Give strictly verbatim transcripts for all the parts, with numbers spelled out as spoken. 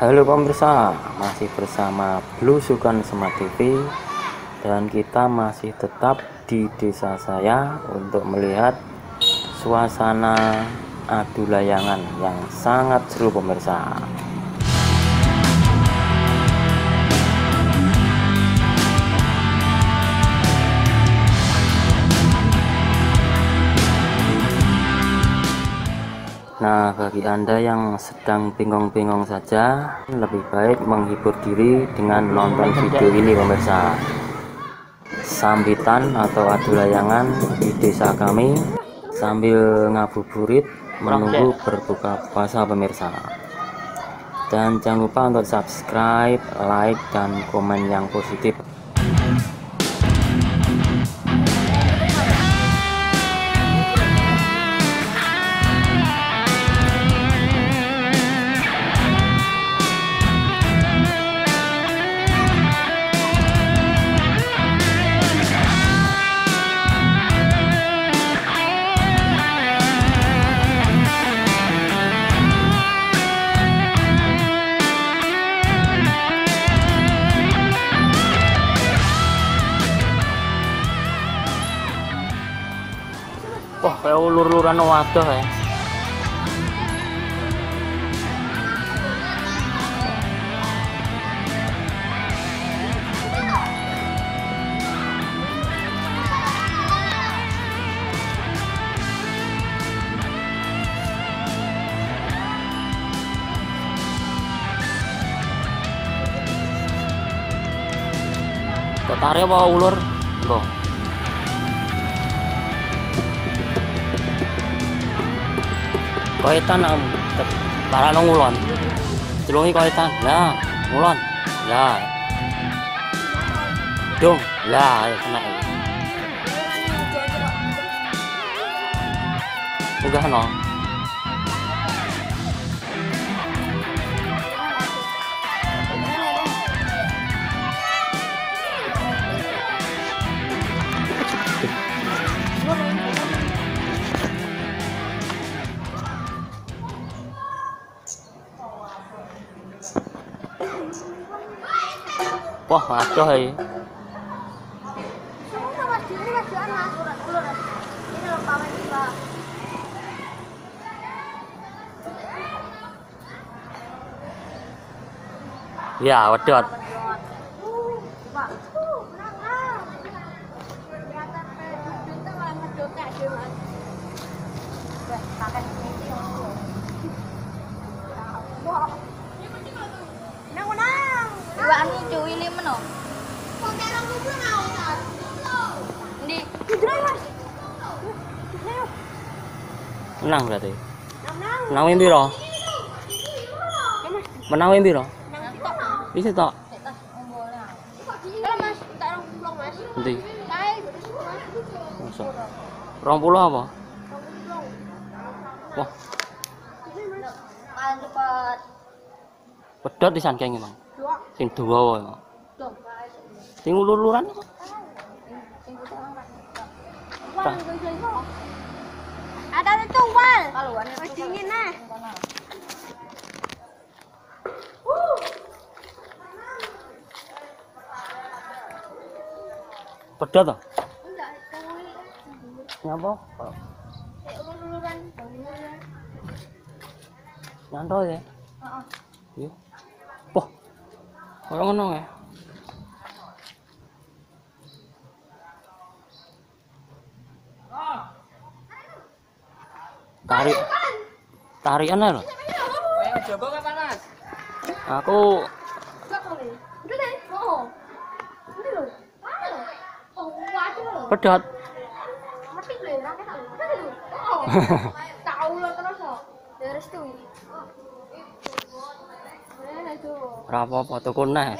Halo pemirsa, masih bersama Blue Sukan Smart T V dan kita masih tetap di desa saya untuk melihat suasana adu layangan yang sangat seru pemirsa. Nah, bagi Anda yang sedang bingung-bingung saja, lebih baik menghibur diri dengan nonton video ini pemirsa. Sambitan atau adu layangan di desa kami sambil ngabuburit menunggu berbuka puasa pemirsa. Dan jangan lupa untuk subscribe, like, dan komen yang positif. Wah, kayak ulur-uluran wadah ya. Ketarnya bawa ulur, loh. Kaitan am para nang ulon. Celungi kaitan. Lah, ulon. Lah. Dong, lah ayo kena. Udah no. Wah, ngaco ya. Ya, wedot. Menang berarti. Menang yang biru. Menang yang biru. Bisa tak? Nanti. Rong pulau apa? Wah. Pedot di sana kayaknya bang. Sing dua wae. Sing ulur-uluran. Ada itu wal. Masih dingin nah. Pedas toh? Enggak. Nyapa? Ulur-uluran. Nyantol ya? Heeh. Iya. Wah. Kayak ngono ya. Tarik, tarian lah. Aku pedot. Berapa foto kuna?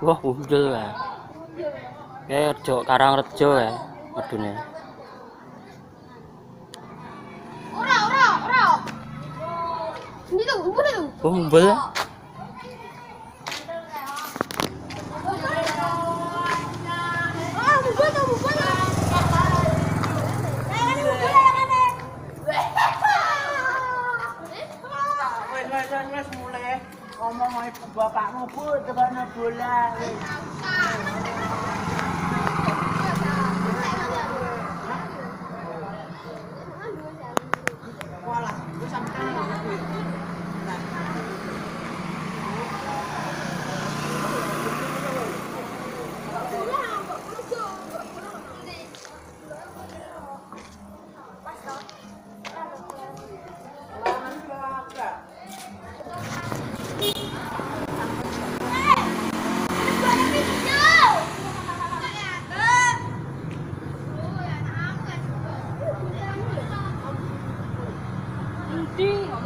Wah, budel ya. Kayak rejo, karang rejo ya. Medune. Ora, ora, ora. Ini tuh, ini tuh. Bumbel. wes mulai ngomong sama ibu bapakmu, Bu, tebaknya bola. Walah, gue sampai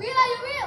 Really, really?